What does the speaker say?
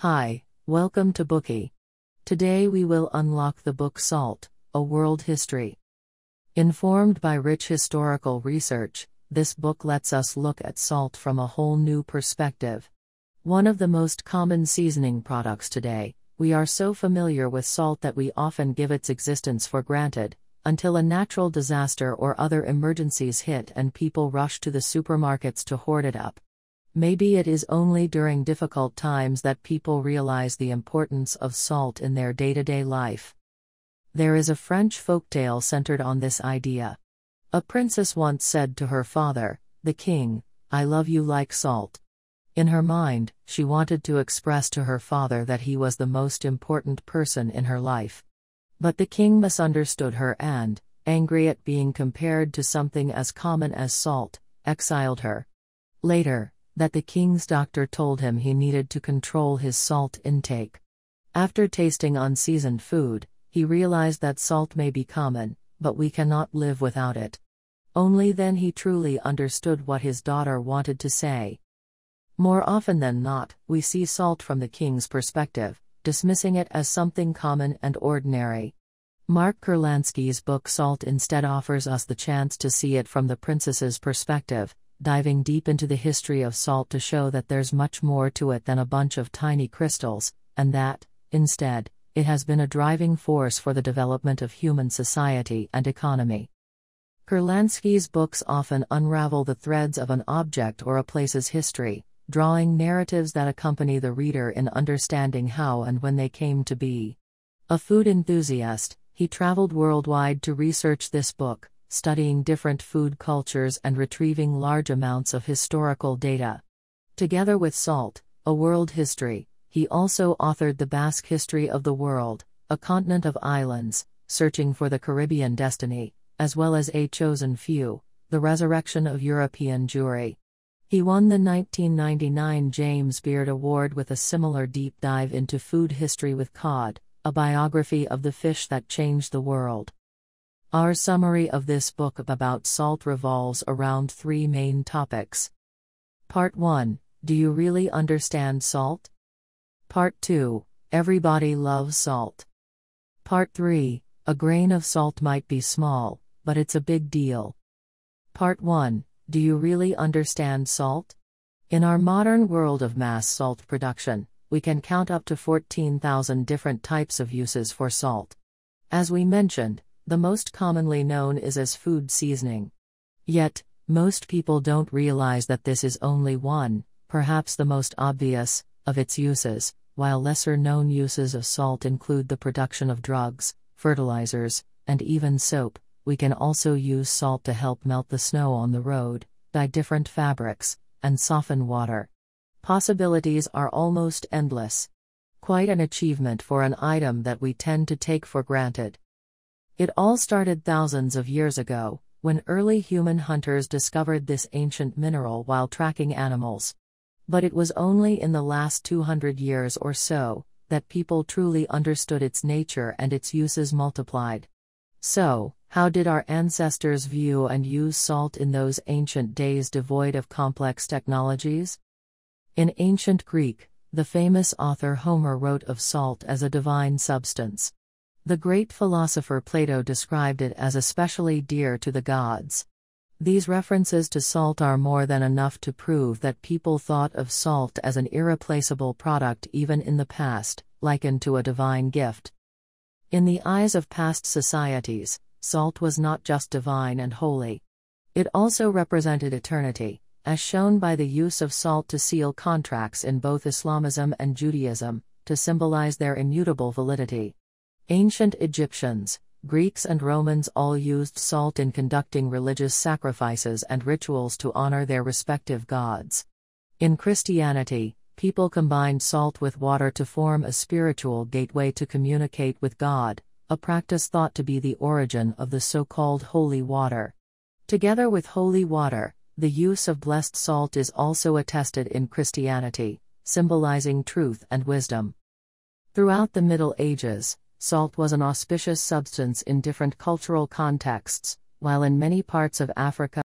Hi, welcome to Bookey. Today we will unlock the book Salt, A World History. Informed by rich historical research, this book lets us look at salt from a whole new perspective. One of the most common seasoning products today, we are so familiar with salt that we often give its existence for granted, until a natural disaster or other emergencies hit and people rush to the supermarkets to hoard it up. Maybe it is only during difficult times that people realize the importance of salt in their day-to-day life. There is a French folktale centered on this idea. A princess once said to her father, the king, "I love you like salt." In her mind, she wanted to express to her father that he was the most important person in her life. But the king misunderstood her and, angry at being compared to something as common as salt, exiled her. Later, that the king's doctor told him he needed to control his salt intake. After tasting unseasoned food, he realized that salt may be common, but we cannot live without it. Only then he truly understood what his daughter wanted to say. More often than not, we see salt from the king's perspective, dismissing it as something common and ordinary. Mark Kurlansky's book Salt instead offers us the chance to see it from the princess's perspective, diving deep into the history of salt to show that there's much more to it than a bunch of tiny crystals, and that, instead, it has been a driving force for the development of human society and economy. Kurlansky's books often unravel the threads of an object or a place's history, drawing narratives that accompany the reader in understanding how and when they came to be. A food enthusiast, he traveled worldwide to research this book, studying different food cultures and retrieving large amounts of historical data. Together with Salt, A World History, he also authored The Basque History of the World, A Continent of Islands, Searching for the Caribbean Destiny, as well as A Chosen Few, The Resurrection of European Jewry. He won the 1999 James Beard Award with a similar deep dive into food history with Cod, A Biography of the Fish That Changed the World. Our summary of this book about salt revolves around three main topics. Part 1, do you really understand salt? Part 2, everybody loves salt. Part 3, a grain of salt might be small, but it's a big deal. Part 1, do you really understand salt? In our modern world of mass salt production, we can count up to 14,000 different types of uses for salt. As we mentioned, the most commonly known is as food seasoning. Yet, most people don't realize that this is only one, perhaps the most obvious, of its uses, while lesser-known uses of salt include the production of drugs, fertilizers, and even soap. We can also use salt to help melt the snow on the road, dye different fabrics, and soften water. Possibilities are almost endless. Quite an achievement for an item that we tend to take for granted. It all started thousands of years ago, when early human hunters discovered this ancient mineral while tracking animals. But it was only in the last 200 years or so, that people truly understood its nature and its uses multiplied. So, how did our ancestors view and use salt in those ancient days devoid of complex technologies? In ancient Greek, the famous author Homer wrote of salt as a divine substance. The great philosopher Plato described it as especially dear to the gods. These references to salt are more than enough to prove that people thought of salt as an irreplaceable product even in the past, likened to a divine gift. In the eyes of past societies, salt was not just divine and holy. It also represented eternity, as shown by the use of salt to seal contracts in both Islamism and Judaism, to symbolize their immutable validity. Ancient Egyptians, Greeks and Romans all used salt in conducting religious sacrifices and rituals to honor their respective gods. In Christianity, people combined salt with water to form a spiritual gateway to communicate with God, a practice thought to be the origin of the so-called holy water. Together with holy water, the use of blessed salt is also attested in Christianity, symbolizing truth and wisdom. Throughout the Middle Ages, salt was an auspicious substance in different cultural contexts, while in many parts of Africa